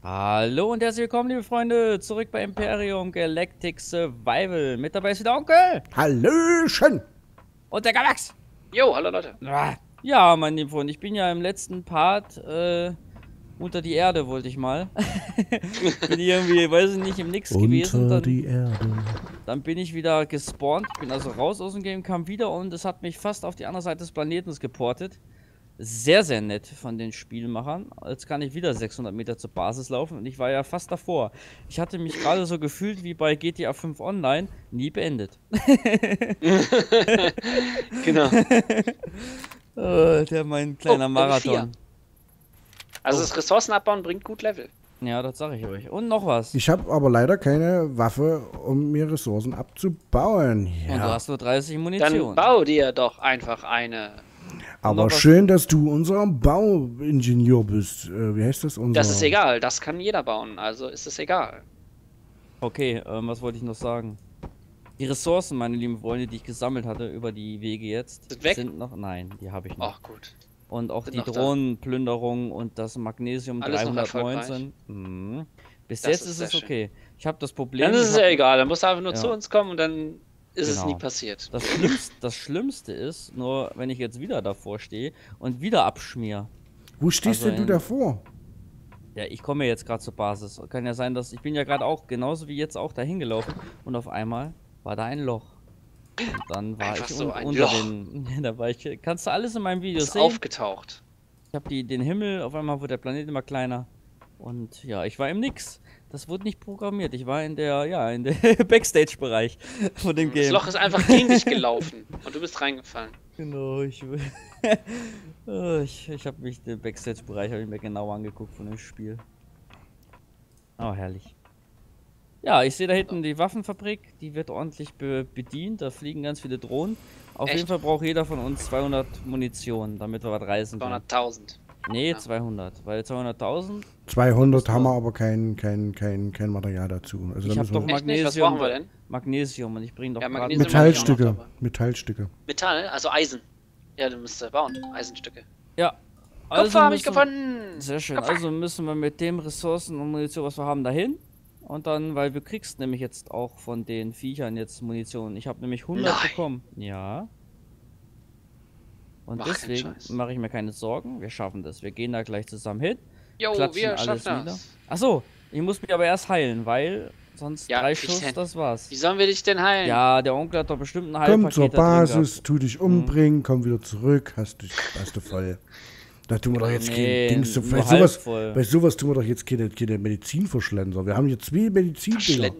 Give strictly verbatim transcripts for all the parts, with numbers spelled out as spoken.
Hallo und herzlich willkommen, liebe Freunde, zurück bei Empyrion Galactic Survival. Mit dabei ist wieder Onkel. Hallöchen. Und der Gabax. Jo, hallo Leute. Ja, mein lieben Freund, ich bin ja im letzten Part äh, unter die Erde, wollte ich mal. Bin irgendwie, weiß ich nicht, im Nix unter gewesen. Dann, die Erde. Dann bin ich wieder gespawnt, bin also raus aus dem Game, kam wieder und es hat mich fast auf die andere Seite des Planeten geportet. Sehr, sehr nett von den Spielmachern. Jetzt kann ich wieder sechshundert Meter zur Basis laufen und ich war ja fast davor. Ich hatte mich gerade so gefühlt wie bei G T A fünf Online, nie beendet. Genau. Oh, der mein kleiner oh, Marathon. Also das Ressourcen abbauen bringt gut Level. Ja, das sage ich euch. Und noch was. Ich habe aber leider keine Waffe, um mir Ressourcen abzubauen. Ja. Und du hast nur dreißig Munition. Dann bau dir doch einfach eine... Aber schön, dass du unser Bauingenieur bist. Äh, wie heißt das? Unser? Das ist egal, das kann jeder bauen, also ist es egal. Okay, ähm, was wollte ich noch sagen? Die Ressourcen, meine lieben Freunde, die ich gesammelt hatte über die Wege jetzt, sind, weg? sind noch... Nein, die habe ich noch. Ach gut. Und auch sind die Drohnenplünderung da. Und das Magnesium alles dreihundertneunzehn. Mhm. Bis das jetzt ist es okay. Schön. Ich habe das Problem... Dann ist es ja egal, dann musst du einfach nur ja. zu uns kommen und dann... Ist genau. es nie passiert. Das Schlimmste, das Schlimmste ist, nur wenn ich jetzt wieder davor stehe und wieder abschmier. Wo stehst also denn in, du davor? Ja, ich komme jetzt gerade zur Basis. Kann ja sein, dass ich bin ja gerade auch, genauso wie jetzt auch, dahin gelaufen. Und auf einmal war da ein Loch. Und dann war Einfach ich so un ein unter Loch. den... Da war ich, kannst du alles in meinem Video sehen? Aufgetaucht. Ich habe die den Himmel, auf einmal wurde der Planet immer kleiner. Und ja, ich war im Nix. Das wurde nicht programmiert. Ich war in der, ja, in der Backstage-Bereich von dem Game. Das Loch ist einfach gegen dich gelaufen und du bist reingefallen. Genau, ich oh, ich, ich habe mich den Backstage-Bereich habe ich mir genau angeguckt von dem Spiel. Oh, herrlich. Ja, ich sehe da hinten die Waffenfabrik, die wird ordentlich be bedient, da fliegen ganz viele Drohnen. Auf Echt? jeden Fall braucht jeder von uns zweihundert Munition, damit wir was reißen können. zweihunderttausend. Nee, ja. zweihundert, weil zweihunderttausend... zweihundert haben wir aber kein, kein, kein, kein Material dazu. Also ich habe doch Magnesium. Was brauchen wir denn? Magnesium und ich bringe doch ja, Metallstücke. Metallstücke. Metall? Also Eisen. Ja, du musst bauen. Eisenstücke. Ja. Also Kupfer habe ich gefunden! Sehr schön. Kupfer. Also müssen wir mit dem Ressourcen und Munition, was wir haben, dahin. Und dann, weil du kriegst nämlich jetzt auch von den Viechern jetzt Munition. Ich habe nämlich hundert Nein. bekommen. Ja. Und Mach deswegen mache ich mir keine Sorgen. Wir schaffen das. Wir gehen da gleich zusammen hin. Jo, wir schaffen das. Achso, ich muss mich aber erst heilen, weil sonst ja, drei Schuss, denn? das war's. Wie sollen wir dich denn heilen? Ja, der Onkel hat doch bestimmt einen Heilpaket. Komm zur Basis, tu dich umbringen, mhm. komm wieder zurück, hast, dich, hast du voll. Da tun wir doch jetzt nee, kein Ding zu bei sowas, bei sowas tun wir doch jetzt keine, keine Medizinverschlender. Wir haben jetzt zwei Medizindinger.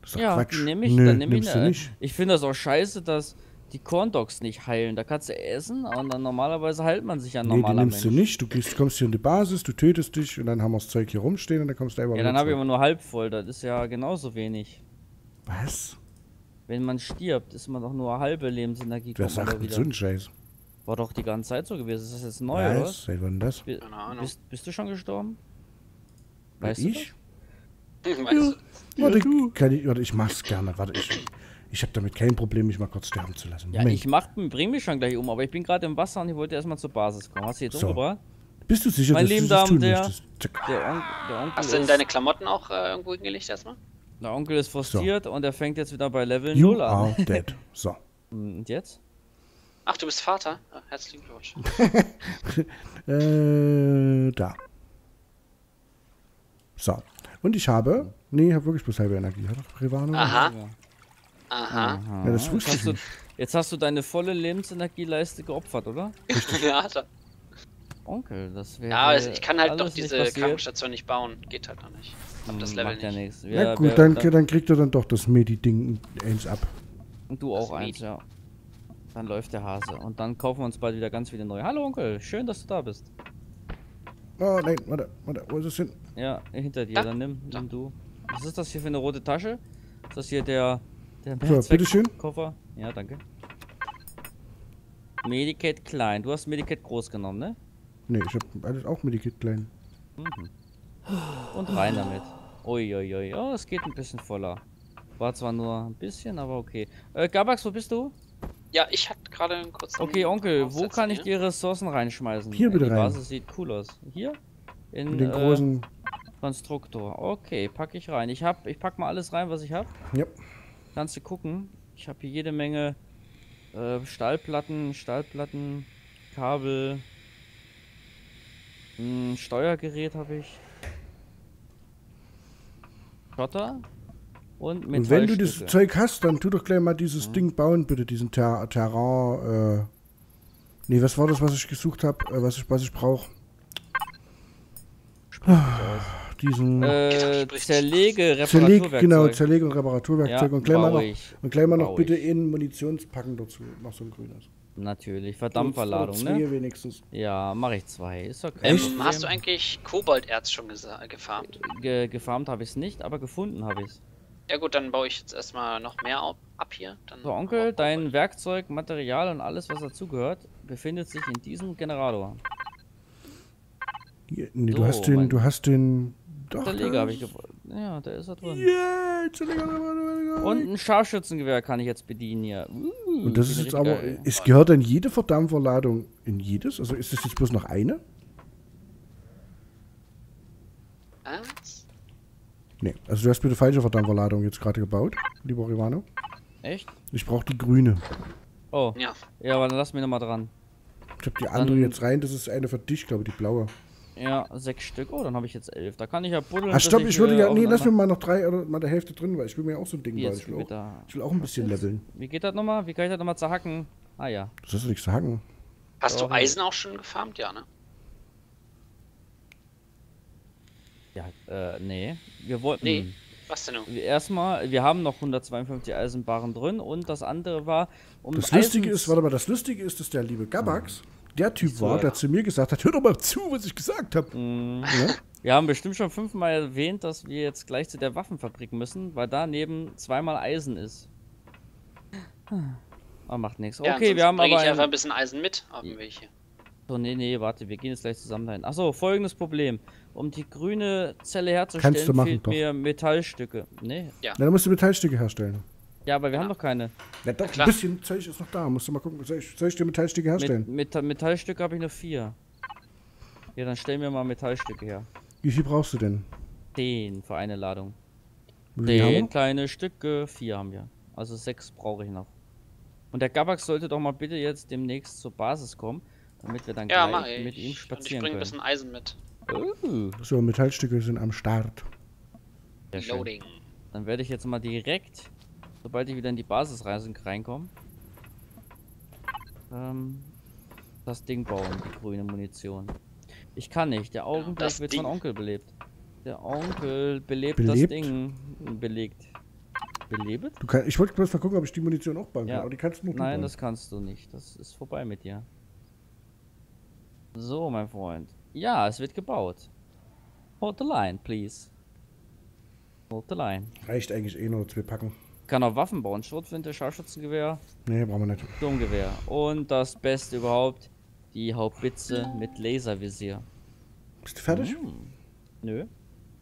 Das ist doch ja, Quatsch. Nehm ich, Nö, dann nehm ich, ne, nicht. Ich finde das auch scheiße, dass... die Corndogs nicht heilen. Da kannst du essen und dann normalerweise heilt man sich ja normaler Nee, die nimmst Mensch. du nicht. Du gehst, kommst hier in die Basis, du tötest dich und dann haben wir das Zeug hier rumstehen und dann kommst du einfach Ja, dann habe ich immer nur halb voll. Das ist ja genauso wenig. Was? Wenn man stirbt, ist man doch nur halbe Lebensenergie. Wer sagt denn so einen Scheiß? War doch die ganze Zeit so gewesen. Ist das jetzt neu, oder? Was? Seit wann das? Keine Ahnung. Bist, bist du schon gestorben? Weißt du? Ich? Ich weiß. Ja. Warte, kann ich, warte, ich mach's gerne. Warte, ich... Ich habe damit kein Problem, mich mal kurz sterben zu lassen. Ja, Moment. ich mach, bring mich schon gleich um, aber ich bin gerade im Wasser und ich wollte erstmal zur Basis kommen. Hast du jetzt so. umgebracht? Bist du sicher, mein dass Leben du das tun der, möchtest? Der On der Onkel Hast du denn deine Klamotten auch äh, irgendwo hingelegt erstmal? Der Onkel ist frustriert so. und er fängt jetzt wieder bei Level you null an. Are dead. So. Und jetzt? Ach, du bist Vater? Ah, herzlichen Glückwunsch. äh, da. So. Und ich habe... Nee, ich habe wirklich bloß halbe Energie. Revano. Aha. Ja. Aha. Aha. Ja, das wusste ich nicht. Jetzt hast du deine volle Lebensenergieleiste geopfert, oder? Ja, da. Onkel, das wäre. Ja, also ich kann halt doch diese Krankenstation nicht bauen. Geht halt noch nicht. Ich hab das Level nicht. Ja, ja gut, dann, dann, dann kriegt er dann doch das Medi-Ding eins ab. Und du auch eins, ja. Dann läuft der Hase. Und dann kaufen wir uns bald wieder ganz viele neue. Hallo Onkel, schön, dass du da bist. Oh nein, warte, warte, wo ist es hin? Ja, hinter dir, da. dann nimm, nimm da. du. Was ist das hier für eine rote Tasche? Ist das hier der. So, bitteschön. Koffer. Ja, danke. Medikit klein. Du hast Medikit groß genommen, ne? Ne, ich hab alles auch Medikit klein. Mhm. Und rein damit. Uiuiui. Oh, es geht ein bisschen voller. War zwar nur ein bisschen, aber okay. Äh, Gabax, wo bist du? Ja, ich hatte gerade einen kurzen... Okay, Onkel, Aufsatz, wo kann ich dir Ressourcen reinschmeißen? Hier bitte rein. Die Basis sieht cool aus. Hier? In, Mit den äh, großen... Konstruktor. Okay, packe ich rein. Ich habe, ich pack mal alles rein, was ich habe. Ja. Kannst du gucken. Ich habe hier jede Menge äh, Stahlplatten, Stahlplatten, Kabel, ein Steuergerät habe ich. Schotter und Metallstücke. Und wenn du das Zeug hast, dann tu doch gleich mal dieses ja. Ding bauen, bitte, diesen Ter Terrain. Äh nee, was war das, was ich gesucht habe, äh, was ich, was ich brauche? Diesen äh, Zerlege, Reparaturwerkzeug. Genau, Zerlege und Reparaturwerkzeug. Ja, und gleich mal noch, und gleich mal noch bitte in Munitionspacken dazu. Noch so ein grünes. Natürlich, Verdampferladung, zwei, ne? Wenigstens. Ja, mache ich zwei. Ist okay. Ähm, hast du eigentlich Kobolderz schon gefarmt? Ge gefarmt habe ich es nicht, aber gefunden habe ich es. Ja gut, dann baue ich jetzt erstmal noch mehr ab hier. Dann so, Onkel, dein Werkzeug, Material und alles, was dazugehört, befindet sich in diesem Generator. Ja, nee, so, du hast den, du hast den... Doch, Zerleger habe ich gebaut. Ja, der ist da drin. Yeah, und ein Scharfschützengewehr kann ich jetzt bedienen hier. Uh, und das ist jetzt aber, geil. Es gehört in jede Verdampferladung, in jedes? Also ist das jetzt bloß noch eine? Was? Nee, also du hast bitte falsche Verdampferladung jetzt gerade gebaut, lieber Revano. Echt? Ich brauche die grüne. Oh, ja, ja, aber dann lass mich nochmal dran. Ich habe die andere dann jetzt rein, das ist eine für dich, glaube ich, die blaue. Ja, sechs Stück. Oh, dann habe ich jetzt elf. Da kann ich ja buddeln. Ach, stopp, ich, ich würde ja. Nee, lass mir mal noch drei oder mal der Hälfte drin, weil ich will mir ja auch so ein Ding bauen. Ich will auch, ich will auch ein bisschen leveln. Wie geht das nochmal? Wie kann ich das nochmal zerhacken? Ah ja. Das ist nichts zu hacken. Hast du Eisen auch schon gefarmt? Ja, ne? Ja, äh, nee. Wir wollten. Nee. Was denn nun? Erstmal, wir haben noch hundertzweiundfünfzig Eisenbarren drin und das andere war. Um das Lustige ist, warte mal, das Lustige ist, dass der liebe Gabax. Ah. Der Typ so, war, der ja. zu mir gesagt hat, hör doch mal zu, was ich gesagt habe. Mm. Ja? Wir haben bestimmt schon fünfmal erwähnt, dass wir jetzt gleich zu der Waffenfabrik müssen, weil daneben zweimal Eisen ist. Aber macht nichts. Ja, okay, wir haben aber... Ich ein... einfach ein bisschen Eisen mit, haben wir hier. So, nee, nee, warte, wir gehen jetzt gleich zusammen dahin. Achso, folgendes Problem. Um die grüne Zelle herzustellen, kannst du machen, fehlt doch. Mir Metallstücke. Nee. Ja. Na, dann musst du Metallstücke herstellen. Ja, aber wir ja. haben doch keine. Ja, doch, ein bisschen Zeug ist noch da. Musst du mal gucken. Soll ich, soll ich dir Metallstücke herstellen? Met, Met, Metallstücke habe ich nur vier. Ja, dann stellen wir mal Metallstücke her. Wie viel brauchst du denn? Zehn für eine Ladung. Zehn kleine Stücke, vier haben wir. Also sechs brauche ich noch. Und der Gabax sollte doch mal bitte jetzt demnächst zur Basis kommen, damit wir dann ja, gleich mit ihm spazieren können. Ja, ich bringe ein bisschen Eisen mit. Uh. So, Metallstücke sind am Start. Loading. Dann werde ich jetzt mal direkt... Sobald ich wieder in die Basisreise reinkomme, ähm, das Ding bauen, die grüne Munition. Ich kann nicht, der Augenblick ja, wird Ding. Von Onkel belebt. Der Onkel belebt, belebt? Das Ding. Belegt. Belebt? Du kann, ich wollte bloß mal gucken, ob ich die Munition auch bauen kann, ja. aber die kannst du nur Nein, bauen. Das kannst du nicht. Das ist vorbei mit dir. So, mein Freund. Ja, es wird gebaut. Hold the line, please. Hold the line. Reicht eigentlich eh nur zwei Packen. Kann auch Waffen bauen, Schrotflinte, Scharfschützengewehr. Nee, brauchen wir nicht. Sturmgewehr. Und das Beste überhaupt, die Haubitze mit Laservisier. Bist du fertig? Hm. Nö.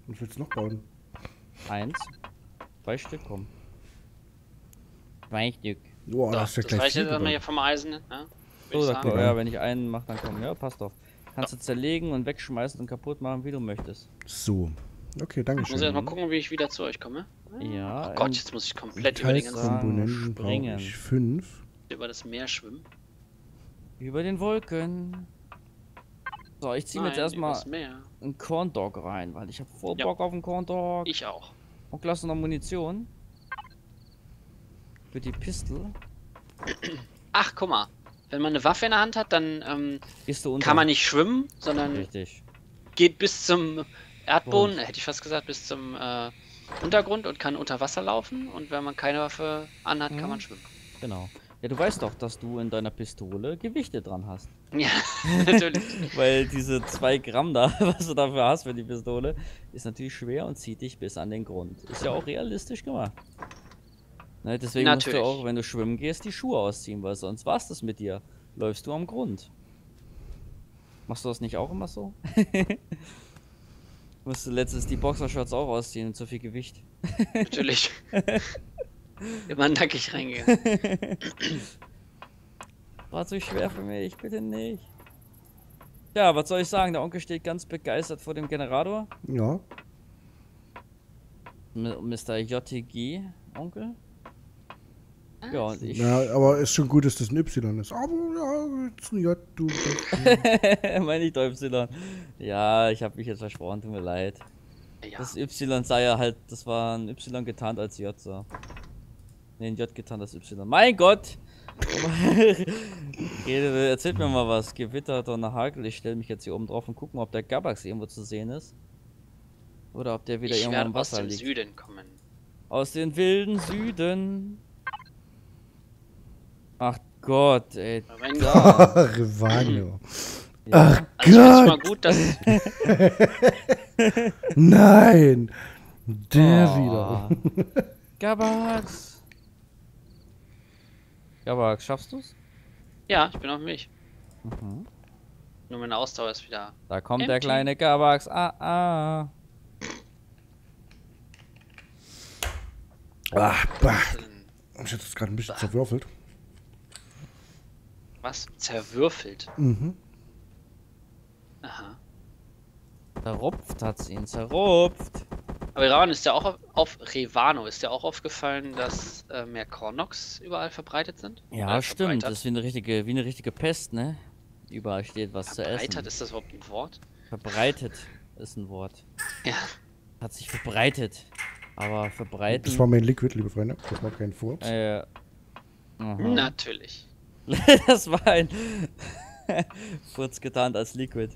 Was willst du noch bauen? Eins. Zwei Stück kommen. Zwei Stück. Boah, das ist ja gleich. Das reicht jetzt erstmal hier vom Eisen, ne? So, sagt er, ja, wenn ich einen mache, dann komm. Ja, passt auf. Kannst du zerlegen und wegschmeißen und kaputt machen, wie du möchtest. So. Okay, danke schön. Ich muss jetzt mal gucken, wie ich wieder zu euch komme. Ja. Oh Gott, jetzt muss ich komplett über den ganzen springen. fünf. Über das Meer schwimmen. Über den Wolken. So, ich ziehe mir jetzt erstmal einen Corn Dog rein, weil ich habe voll Bock ja. auf einen Corn Dog. Ich auch. Und lass noch Munition. Für die Pistole. Ach, guck mal. Wenn man eine Waffe in der Hand hat, dann ähm, Gehst du unter. Kann man nicht schwimmen, sondern Richtig. Geht bis zum Erdboden, und? Hätte ich fast gesagt, bis zum äh, Untergrund und kann unter Wasser laufen. Und wenn man keine Waffe anhat, mhm. kann man schwimmen. Genau. Ja, du weißt doch, dass du in deiner Pistole Gewichte dran hast. Ja, natürlich. Weil diese zwei Gramm da, was du dafür hast für die Pistole, ist natürlich schwer und zieht dich bis an den Grund. Ist ja auch realistisch gemacht. Ne, deswegen natürlich. Musst du auch, wenn du schwimmen gehst, die Schuhe ausziehen, weil sonst war's das mit dir. Läufst du am Grund. Machst du das nicht auch immer so? Musste letztens die Boxershorts auch ausziehen und so viel Gewicht. Natürlich. Immer nackig reingegangen. War zu schwer für mich, bitte nicht. Ja, was soll ich sagen? Der Onkel steht ganz begeistert vor dem Generator. Ja. Mister J T G, Onkel. Ja, und ich. Ja, aber ist schon gut, dass das ein Y ist. Aber ja, ist ein J, du. Meine ich doch Y. Ja, ich habe mich jetzt versprochen, tut mir leid. Ja. Das Y sei ja halt, das war ein Y getarnt als J, so. Ne, ein J getarnt als Y. Mein Gott! Erzählt mir mal was. Gewitter, Donner, Hagel. Ich stelle mich jetzt hier oben drauf und gucken, ob der Gabax irgendwo zu sehen ist. Oder ob der wieder ich irgendwo im Wasser liegt. Aus dem Süden kommen. Aus dem wilden Süden. Ach Gott, ey. Revano. Ja. Ach also Gott. Mal gut, dass Nein. Der oh. wieder. Gabax. Gabax, schaffst du's? Ja, ich bin auf mich. Mhm. Nur meine Ausdauer ist wieder. Da kommt empty. Der kleine Gabax. Ah, ah. Ach, bah. Ich hätte es gerade ein bisschen bah. zerwürfelt. Was? Zerwürfelt? Mhm. Aha. Zerrupft hat's ihn, zerrupft. Aber Revano ist ja auch auf, auf Revano ist ja auch aufgefallen, dass äh, mehr Cornox überall verbreitet sind. Ja, Oder stimmt. Verbreitert. Das ist wie eine richtige, wie eine richtige Pest, ne? Überall steht was zu essen. Verbreitet, ist das überhaupt ein Wort? Verbreitet ist ein Wort. Ja. Hat sich verbreitet. Aber verbreiten. Das war mein Liquid, liebe Freunde. Das war kein Furz. Äh, Natürlich. Das war ein Furz getarnt als Liquid.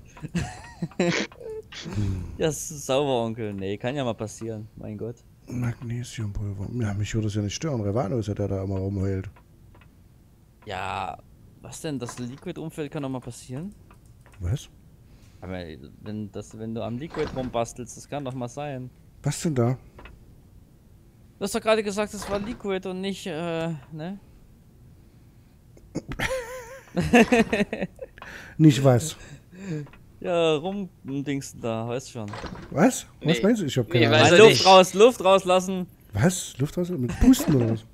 Ja, das ist sauber, Onkel. Nee, kann ja mal passieren. Mein Gott. Magnesiumpulver. Ja, mich würde das ja nicht stören. Revano ist ja der, der da immer rumheult. Ja, was denn? Das Liquid-Umfeld kann doch mal passieren? Was? Aber wenn, das, wenn du am Liquid rumbastelst, das kann doch mal sein. Was denn da? Du hast doch gerade gesagt, es war Liquid und nicht, äh, ne? Nicht was? Ja, rumdingst da, weißt schon. Was? Nee. Was meinst du? Ich hab keine nee, Ahnung. Luft nicht. raus, Luft rauslassen! Was? Luft rauslassen? Mit Pusten oder was?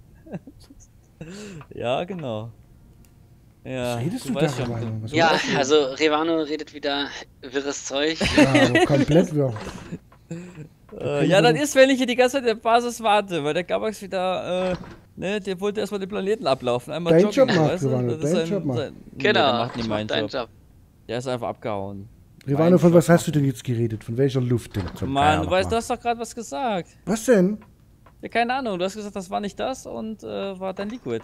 Ja, genau. Ja, was redest du, du da, schon, was Ja, also Revano redet wieder wirres Zeug. Ja, also komplett wirr. Äh, ja, dann ist, wenn ich hier die ganze Zeit in der Basis warte, weil der Gabax wieder, äh, ne, der wollte erstmal den Planeten ablaufen. Einmal dein joggen, Job macht, weißt du? Revano, dein sein, Job macht. Sein, genau, nee, macht dein Job. Job. Der ist einfach abgehauen. Revano, von was hast du denn jetzt geredet? Von welcher Luft denn? Mann, du weißt, du hast doch gerade was gesagt. Was denn? Ja, keine Ahnung, du hast gesagt, das war nicht das und, äh, war dein Liquid.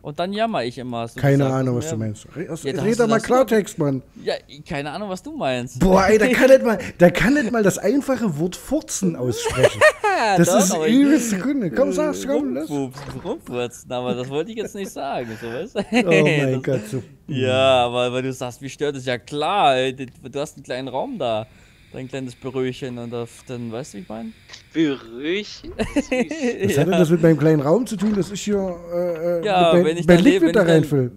Und dann jammer ich immer. Hast du keine gesagt, Ahnung, was mehr. du meinst. Ja, red doch mal Klartext, Mann. Ja, keine Ahnung, was du meinst. Boah, ey, da kann nicht mal, da kann nicht mal das einfache Wort Furzen aussprechen. Das doch, ist eine übelste Kunde. Komm, sag's, komm, lass. Rumfurzen, aber das wollte ich jetzt nicht sagen. So, weißt du? Oh mein das, Gott. So. Ja, aber weil du sagst, wie stört es? Ja klar, ey, du hast einen kleinen Raum da. Dein kleines Berührchen und auf, dann, weißt du, wie ich meine? Berührchen? Was ja. hat denn das mit meinem kleinen Raum zu tun, dass ich hier äh, ja, mit mein, wenn ich mein Liquid da reinfülle?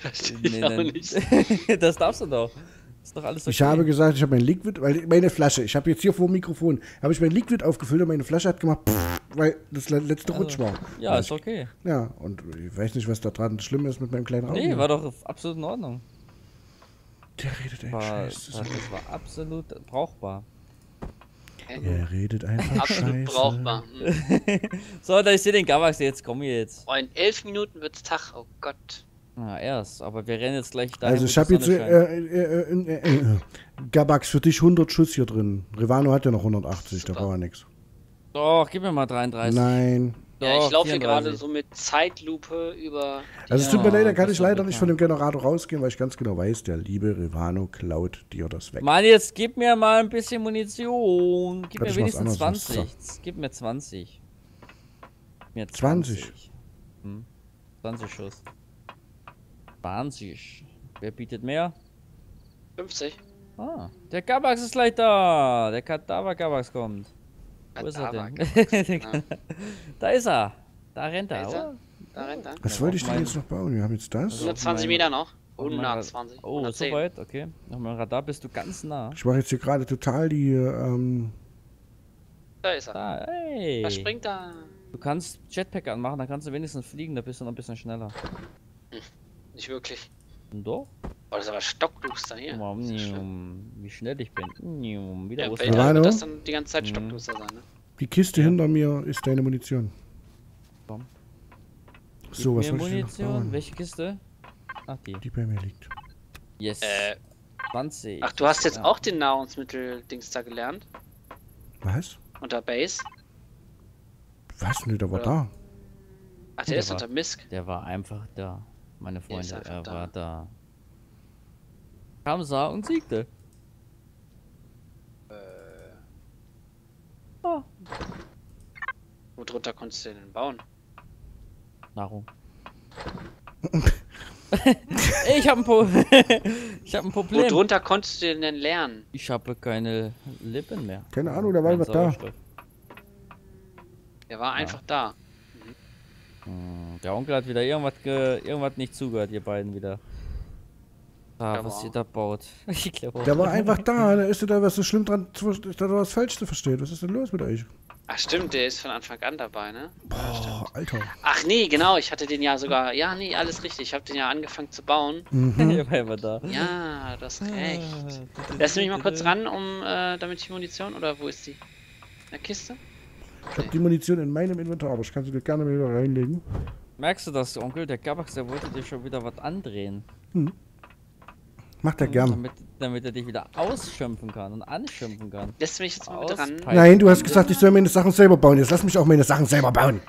Verstehe ich auch nicht. Das darfst du doch. Ist doch alles okay. Ich habe gesagt, ich habe mein Liquid, weil meine Flasche, ich habe jetzt hier vor dem Mikrofon, habe ich mein Liquid aufgefüllt und meine Flasche hat gemacht, pff, weil das letzte also, Rutsch war. Ja, weil ist ich, okay. Ja, und ich weiß nicht, was da dran schlimm ist mit meinem kleinen Raum. Nee, hier. War doch absolut in Ordnung. Der redet ein Scheiß. Das war absolut brauchbar. Er redet einfach absolut brauchbar. So, da ich sehe den Gabax jetzt. Komm hier jetzt. Oh, in elf Minuten wird's Tag. Oh Gott. Na, erst. Aber wir rennen jetzt gleich dahin. Also, ich habe jetzt äh, äh, äh, äh, Gabax für dich hundert Schuss hier drin. Revano hat ja noch hundertachtzig. Super. Da braucht er nichts. Doch, gib mir mal dreiunddreißig. Nein. Doch, ja, ich laufe hier gerade so mit Zeitlupe über... Also es tut mir leid, da kann ich leider nicht von dem Generator rausgehen, weil ich ganz genau weiß, der liebe Revano klaut dir das weg. Mann, jetzt gib mir mal ein bisschen Munition. Gib mir wenigstens zwanzig. Gib mir zwanzig. Mir zwanzig? Hm? zwanzig Schuss. zwanzig. Wer bietet mehr? fünfzig. Ah, der Gabax ist gleich da. Der Kadaver-Gabax kommt. Wo ist er denn? Genau. Da ist er. Da rennt er, da oder? Er. Da rennt er. Was wollte ich denn jetzt noch bauen? Wir haben jetzt das. Also hundertzwanzig Meter noch. hundertzwanzig. Oh, hundertzehn. So weit? Okay. Nach meinem Radar bist du ganz nah. Ich mache jetzt hier gerade total die... Ähm da ist er. Da, hey. Da springt er. Du kannst Jetpack anmachen, dann kannst du wenigstens fliegen, da bist du noch ein bisschen schneller. Hm. Nicht wirklich. Und doch? Oh, das ist aber Stockduster hier. Wow, wie schnell ich bin. Wieder ja, Weltall wird das dann die ganze Zeit Stockduster sein, ne? Die Kiste hinter mir ist deine Munition. Bom. So, was soll ich denn? Welche Kiste? Ach, die. Die bei mir liegt. Yes. Äh, zwanzig. Ach, du hast jetzt ja auch den Nahrungsmittel-Dings da gelernt? Was? Unter Base? Was? Ne, der war oder da. Ach, der, der ist war, unter Misk. Der war einfach da. Meine Freunde, er da war da. Kam, sah und siegte. Äh. Oh. Wo drunter konntest du denn bauen? Nahrung. Ich hab ein po ich hab ein Problem. Wo drunter konntest du denn lernen? Ich habe keine Lippen mehr. Keine Ahnung, da war einfach da. Der war ja einfach da. Mhm. Der Onkel hat wieder irgendwas ge irgendwas nicht zugehört, ihr beiden wieder. Ah, was ihr da baut. Ich glaube, der war einfach da, da ist da was so schlimm dran, dass du was falsch zu verstehen. Was ist denn los mit euch? Ach stimmt, der ist von Anfang an dabei, ne? Boah, Alter. Ach nee, genau, ich hatte den ja sogar... Ja, nee, alles richtig, ich habe den ja angefangen zu bauen. Mhm. Der war immer da. Ja, das ist recht. Lässt du mich mal kurz ran, um äh, damit die Munition, oder wo ist die? In der Kiste? Ich hab die Munition in meinem Inventar, aber ich kann sie dir gerne wieder reinlegen. Merkst du das, Onkel? Der Gabax, der wollte dir schon wieder was andrehen. Hm. Macht er gern. Damit, damit er dich wieder ausschimpfen kann und anschimpfen kann. Lässt mich jetzt mal mit dran. Nein, du hast gesagt, ich soll meine Sachen selber bauen. Jetzt lass mich auch meine Sachen selber bauen.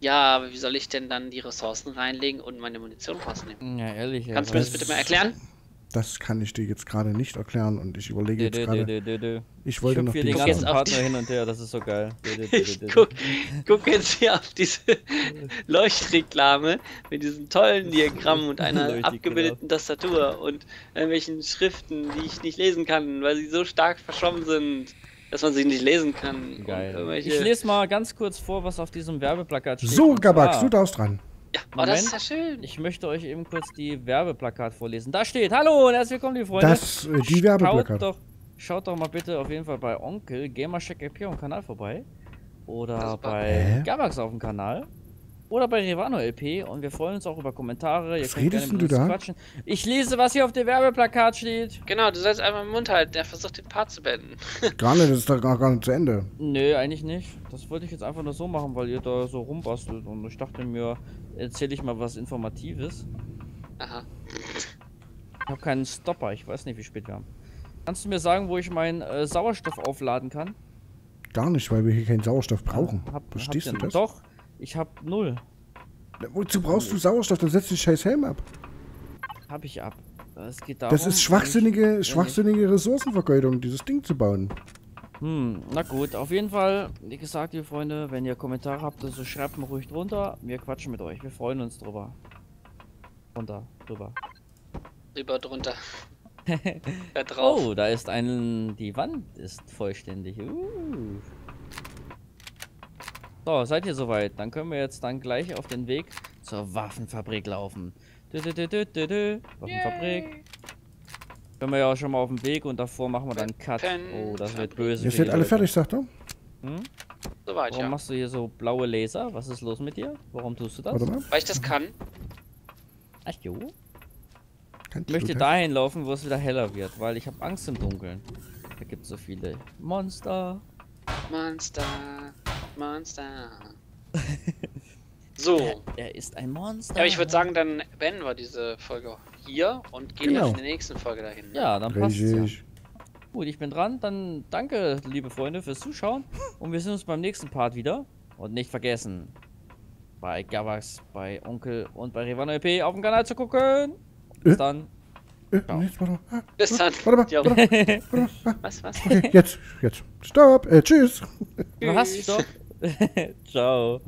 Ja, aber wie soll ich denn dann die Ressourcen reinlegen und meine Munition rausnehmen? Ja, ehrlich. Kannst du mir das bitte mal erklären? Das kann ich dir jetzt gerade nicht erklären und ich überlege jetzt gerade. Ich wollte noch die ganzen Partner hin und her, das ist so geil. Ich guck jetzt hier auf diese Leuchtreklame mit diesem tollen Diagramm und einer abgebildeten Tastatur und irgendwelchen Schriften, die ich nicht lesen kann, weil sie so stark verschwommen sind, dass man sie nicht lesen kann. Geil. Ich lese mal ganz kurz vor, was auf diesem Werbeplakat steht. So, Gabax, du darfst dran. Ja, Moment, oh, das ist ja schön. Ich möchte euch eben kurz die Werbeplakat vorlesen. Da steht, hallo und herzlich willkommen, die Freunde. Das, äh, die Werbeplakat. Schaut doch, schaut doch mal bitte auf jeden Fall bei Onkel GamerCheck-A P auf dem Kanal vorbei. Oder bei Gabax auf dem Kanal. Oder bei Revano L P. Und wir freuen uns auch über Kommentare. Ihr könnt gerne mit uns quatschen. Ich lese, was hier auf dem Werbeplakat steht. Genau, du sollst einfach im Mund halten. Der versucht, den Part zu beenden. Gar nicht, das ist doch gar nicht zu Ende. Nö, eigentlich nicht. Das wollte ich jetzt einfach nur so machen, weil ihr da so rumbastelt. Und ich dachte mir, erzähle ich mal was Informatives. Aha. Ich habe keinen Stopper. Ich weiß nicht, wie spät wir haben. Kannst du mir sagen, wo ich meinen äh, Sauerstoff aufladen kann? Gar nicht, weil wir hier keinen Sauerstoff brauchen. Ja, hab, Verstehst hab du das? Doch. Ich hab null. Wozu brauchst du Sauerstoff? Dann setzt den scheiß Helm ab. Hab ich ab. Es geht darum, das ist schwachsinnige, ich, schwachsinnige Ressourcenvergeudung, dieses Ding zu bauen. Hm, na gut. Auf jeden Fall, wie gesagt, ihr Freunde, wenn ihr Kommentare habt, so also schreibt mal ruhig drunter. Wir quatschen mit euch. Wir freuen uns drüber. Drunter, drüber. Drüber, drunter. Da drauf. Oh, da ist ein... Die Wand ist vollständig. Uh. So, seid ihr soweit? Dann können wir jetzt dann gleich auf den Weg zur Waffenfabrik laufen. Dö, dö, dö, dö, dö, dö. Waffenfabrik. Yay. Können wir ja auch schon mal auf dem Weg und davor machen wir dann einen Cut. Oh, das wird böse. Ihr seid alle fertig, sagt er. Hm? Soweit, Warum ja. machst du hier so blaue Laser? Was ist los mit dir? Warum tust du das? Warte mal. Weil ich das kann. Ach jo. Kannst ich möchte dahin laufen, wo es wieder heller wird, weil ich habe Angst im Dunkeln. Da gibt es so viele Monster. Monster. Monster. So. Er, er ist ein Monster. Ja, aber ich würde sagen, dann beenden wir diese Folge hier und gehen genau. auf die nächsten Folge dahin. Ja, dann passt es ja. Gut, ich bin dran. Dann danke, liebe Freunde, fürs Zuschauen. Und wir sehen uns beim nächsten Part wieder. Und nicht vergessen, bei Gabax, bei Onkel und bei Revano L P auf dem Kanal zu gucken. Bis äh? dann. Äh, nee, warte mal. Bis dann. Warte mal. Ja. Warte mal. Was, was? Okay, jetzt, jetzt. Stopp. Äh, tschüss. Was? Stopp. Ciao.